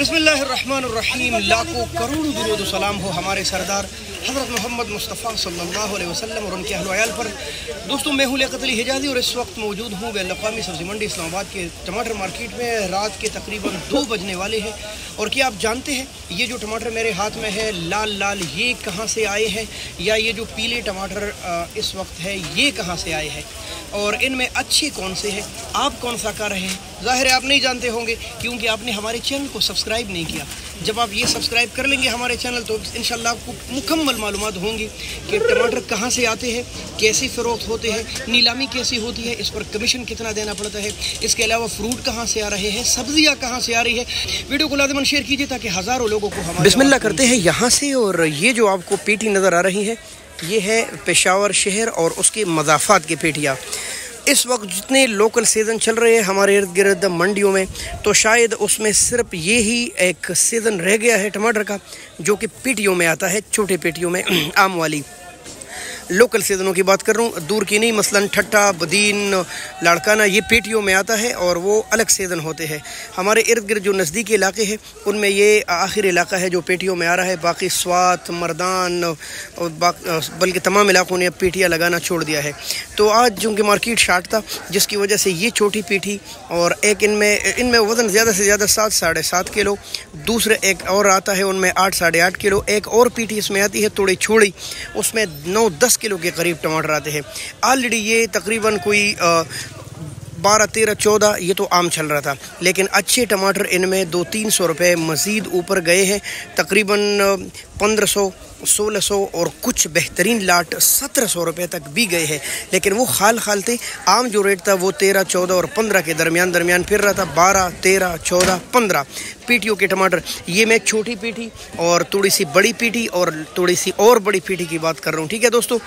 बिस्मिल्लाहिर्रहमानिर्रहीम। लाखों करोड़ों दुरूद सलाम हो हमारे सरदार हज़रत मोहम्मद मुस्तफ़ा सल्लल्लाहु अलैहि वसल्लम और उनके अहल व आयल पर। दोस्तों, मैं हूँ लियाकतली हिजाज़ी और इस वक्त मौजूद हूँ बैनुल अक़वामी सब्ज़ी मंडी इस्लामाबाद के टमाटर मार्केट में। रात के तकरीबन 2 बजने वाले हैं। और क्या आप जानते हैं ये जो टमाटर मेरे हाथ में है लाल लाल, ये कहाँ से आए हैं, या ये जो पीले टमाटर इस वक्त है ये कहाँ से आए हैं, और इनमें अच्छे कौन से हैं, आप कौन सा खा रहे हैं? ज़ाहिर है आप नहीं जानते होंगे क्योंकि आपने हमारे चैनल को सब्सक्राइब नहीं किया। जब आप ये सब्सक्राइब कर लेंगे हमारे चैनल तो इंशाल्लाह आपको मुकम्मल मालूमात होंगी कि टमाटर कहाँ से आते हैं, कैसे फ़रोख्त होते हैं, नीलामी कैसी होती है, इस पर कमीशन कितना देना पड़ता है, इसके अलावा फ्रूट कहाँ से आ रहे हैं, सब्ज़ियाँ कहाँ से आ रही है। वीडियो को लाजमन शेयर कीजिए ताकि हज़ारों लोगों को हम बिस्मिल्लाह करते हैं यहाँ से। और ये जो आपको पेटी नज़र आ रही है ये है पेशावर शहर और उसके मज़ाफ़ात के पेटियाँ। इस वक्त जितने लोकल सीज़न चल रहे हैं हमारे इर्द गिर्द मंडियों में, तो शायद उसमें सिर्फ ये ही एक सीज़न रह गया है टमाटर का जो कि पेटियों में आता है, छोटे पेटियों में। आम वाली लोकल सीज़नों की बात कर रहा हूँ, दूर की नहीं। मसलन ठट्टा, बदीन, लाड़काना, ये पेटियों में आता है और वो अलग सीज़न होते हैं। हमारे इर्द गिर्द जो नज़दीकी इलाके हैं उनमें ये आखिरी इलाका है जो पेटियों में आ रहा है। बाकी स्वात, मरदान और बल्कि तमाम इलाकों ने अब पेटियाँ लगाना छोड़ दिया है। तो आज चूँकि मार्केट शार्ट था जिसकी वजह से ये छोटी पेठी और एक इनमें वज़न ज़्यादा से ज़्यादा 7-7.5 किलो, दूसरे एक और आता है उनमें 8-8.5 किलो, एक और पेठी इसमें आती है थोड़ी छोड़ी, उसमें 9-10 किलो के करीब टमाटर आते हैं। ऑलरेडी ये तकरीबन कोई 12-13-14 ये तो आम चल रहा था, लेकिन अच्छे टमाटर इनमें 200-300 रुपये मज़ीद ऊपर गए हैं, तकरीबन 1500-1600 और कुछ बेहतरीन लाट 1700 रुपये तक भी गए हैं। लेकिन वो खाल खाल थे। आम जो रेट था वो 13-14 और 15 के दरमियान फिर रहा था, 12-13-14-15 पीटियों के टमाटर। ये मैं छोटी पीटी और थोड़ी सी बड़ी पीटी और थोड़ी सी और बड़ी पीटी की बात कर रहा हूँ। ठीक है दोस्तों,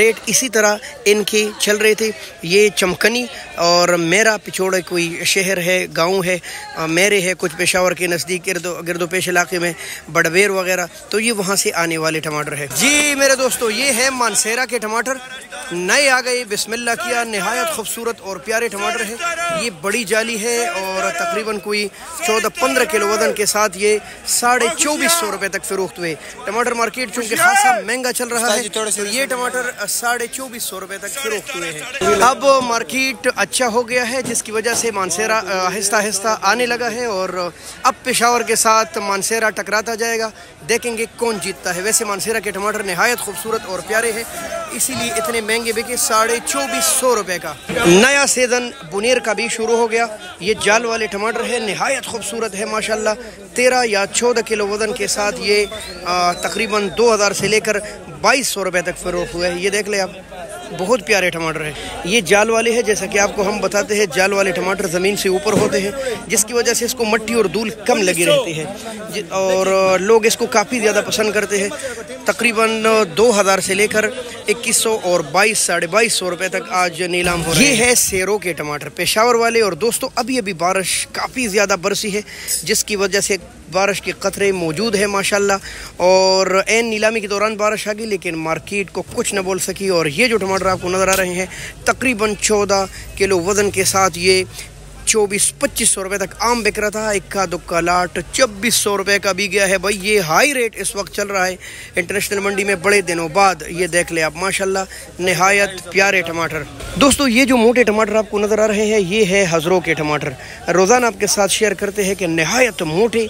रेट इसी तरह इनके चल रहे थे। ये चमकनी और मेरा पिछोड़े कोई शहर है, गाँव है, मेरे है कुछ पेशावर के नज़दीक गिरदोपेश इलाके में, बड़बेर वगैरह, तो ये वहाँ से आने वाले टमाटर है जी मेरे दोस्तों। ये है मानसेरा के टमाटर, नए आ गए, बिस्मिल्लाह किया, नहायत खूबसूरत और प्यारे टमाटर है। ये बड़ी जाली है और तकरीबन कोई 14-15 किलो वजन के साथ ये 2450 रुपये तक फरोख्त हुए। टमाटर मार्केट चूँकि खासा महंगा चल रहा है तो ये टमाटर 2450 रुपये तक फरोख्त हुए हैं। अब मार्केट अच्छा हो गया है जिसकी वजह से मानसेरा आहिस्ता आहिस्ता आने लगा है और अब पेशावर के साथ मानसेरा टकराता जाएगा, देखेंगे कौन जीतता है। वैसे मानसेरा के टमाटर नहायत खूबसूरत और प्यारे हैं, इसीलिए इतने महंगे बिके 2450 रुपये का। नया सीज़न बुनेर का भी शुरू हो गया। ये जाल वाले टमाटर है, नहायत खूबसूरत है माशाल्लाह। 13 या 14 किलो वज़न के साथ ये तकरीबन 2000 से लेकर 2200 रुपये तक फरोख्त हुए है। ये देख लें आप, बहुत प्यारे टमाटर है। ये जाल वाले हैं, जैसा कि आपको हम बताते हैं जाल वाले टमाटर ज़मीन से ऊपर होते हैं जिसकी वजह से इसको मट्टी और धूल कम लगी रहती है और लोग इसको काफ़ी ज़्यादा पसंद करते हैं। तकरीबन 2000 से लेकर 2100 और 2200-2250 रुपये तक आज नीलाम हो रही है। ये है सेरों के टमाटर पेशावर वाले। और दोस्तों अभी अभी बारिश काफ़ी ज़्यादा बरसी है जिसकी वजह से बारिश के क़तरे मौजूद है माशाल्लाह, और एन नीलामी के दौरान बारिश आ गई लेकिन मार्केट को कुछ न बोल सकी। और ये जो टमाटर आपको नज़र आ रहे हैं तकरीबन 14 किलो वज़न के साथ ये 24-2500 रुपये तक आम बिक रहा था। इक्का दुक्का लाट 2600 रुपये का भी गया है भाई। ये हाई रेट इस वक्त चल रहा है इंटरनेशनल मंडी में बड़े दिनों बाद। ये देख ले आप माशाल्लाह, नहायत प्यारे टमाटर। दोस्तों ये जो मोटे टमाटर आपको नज़र आ रहे हैं ये है हज़रों के टमाटर। रोज़ाना आपके साथ शेयर करते हैं कि नहायत मोटे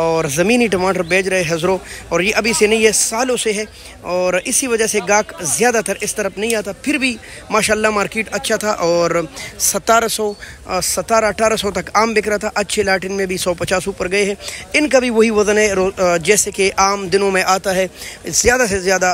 और ज़मीनी टमाटर बेच रहे हज़रों, और ये अभी से नहीं है, सालों से है, और इसी वजह से गाहक ज़्यादातर इस तरफ नहीं आता। फिर भी माशाल्लाह मार्केट अच्छा था और 1700-1800 तक आम बिक रहा था। अच्छे लाटिन में भी 150 ऊपर गए हैं। इनका भी वही वज़न है जैसे कि आम दिनों में आता है, ज़्यादा से ज़्यादा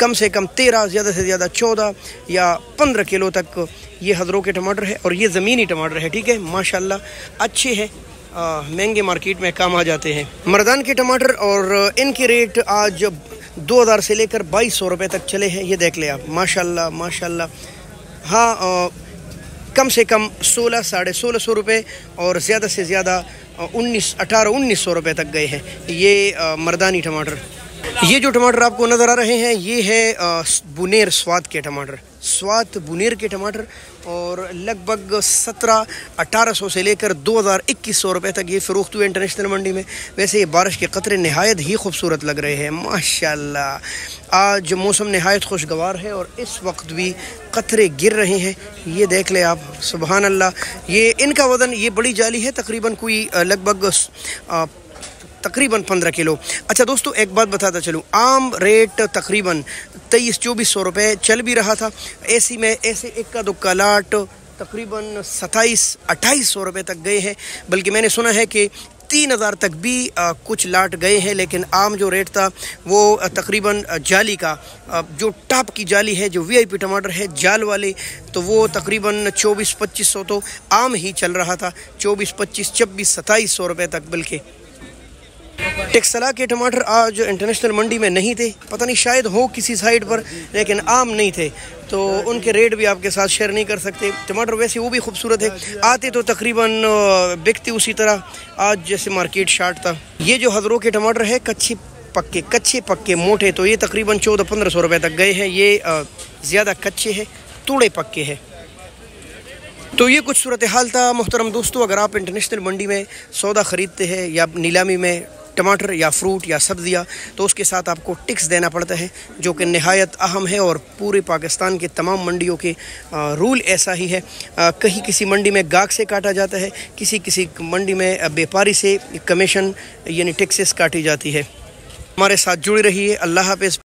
कम से कम 13, ज़्यादा से ज़्यादा 14 या 15 किलो तक ये हज़रों के टमाटर है। और ये ज़मीनी टमाटर है, ठीक है माशाल्लाह, अच्छे हैं, महंगे मार्केट में काम आ जाते हैं। मर्दान के टमाटर और इनके रेट आज 2000 से लेकर 2200 रुपये तक चले हैं। ये देख ले आप माशाल्लाह माशाल्लाह, हाँ कम से कम 16-1650 रुपये और ज़्यादा से ज़्यादा 18-1900 रुपये तक गए हैं। ये मर्दानी टमाटर। ये जो टमाटर आपको नज़र आ रहे हैं ये है बुनेर स्वात के टमाटर। स्वात बुनेर के टमाटर और लगभग 1700-1800 से लेकर 2100 रुपये तक ये फ़रोख्त हुए इंटरनेशनल मंडी में। वैसे ये बारिश के कतरे नहायत ही खूबसूरत लग रहे हैं माशाल्लाह। आज मौसम नहायत खुशगवार है और इस वक्त भी कतरे गिर रहे हैं, ये देख लें आप सुबहान अल्लाह। ये इनका वज़न, ये बड़ी जाली है, तकरीबन कोई लगभग तकरीबन 15 किलो। अच्छा दोस्तों, एक बात बताता चलूँ, आम रेट तकरीबन 2300-2400 रुपये चल भी रहा था, ऐसी में ऐसे इक्का दुक्का लाट तकरीबन 2700-2800 रुपये तक गए हैं, बल्कि मैंने सुना है कि 3000 तक भी कुछ लाट गए हैं। लेकिन आम जो रेट था वो तकरीबन जाली का जो टॉप की जाली है, जो VIP टमाटर है जाल वाले, तो वो तकरीबन 2400-2500 तो आम ही चल रहा था, 2400-2500-2600-2700 रुपये तक। बल्कि टैक्सला के टमाटर आज इंटरनेशनल मंडी में नहीं थे, पता नहीं शायद हो किसी साइड पर, लेकिन आम नहीं थे तो उनके रेट भी आपके साथ शेयर नहीं कर सकते। टमाटर वैसे वो भी खूबसूरत है, आते तो तकरीबन बिकते उसी तरह, आज जैसे मार्केट शार्ट था। ये जो हज़रों के टमाटर है कच्चे पक्के मोटे, तो ये तकरीबन 1400-1500 रुपये तक गए हैं। ये ज़्यादा कच्चे हैं, थोड़े पक्के हैं। तो ये कुछ सूरत हाल था मोहतरम दोस्तों। अगर आप इंटरनेशनल मंडी में सौदा ख़रीदते हैं या नीलामी में टमाटर या फ्रूट या सब्ज़ियाँ, तो उसके साथ आपको टैक्स देना पड़ता है, जो कि नहायत अहम है और पूरे पाकिस्तान के तमाम मंडियों के रूल ऐसा ही है। कहीं किसी मंडी में गाहक से काटा जाता है, किसी मंडी में व्यापारी से कमीशन यानी टैक्सेस काटी जाती है। हमारे साथ जुड़ी रहिए। अल्लाह हाफ़िज़।